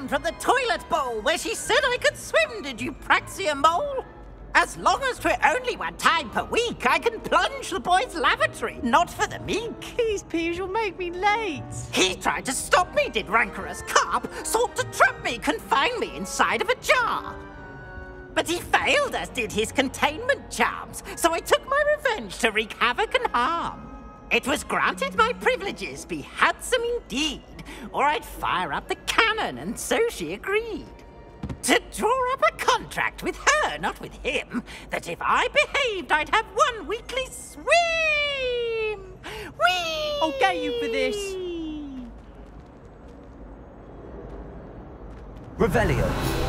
swim from the toilet bowl where she said I could swim, did you, Praxium Mole? As long as we're only one time per week, I can plunge the boy's lavatory, not for the meek. These peas will make me late. He tried to stop me, did Rancorous Carp, sought to trap me, confine me inside of a jar. But he failed, as did his containment charms, so I took my revenge to wreak havoc and harm. It was granted my privileges be handsome indeed, or I'd fire up the cannon, and so she agreed. To draw up a contract with her, not with him, that if I behaved, I'd have one weekly swim! Whee! I'll get you for this. Revelio.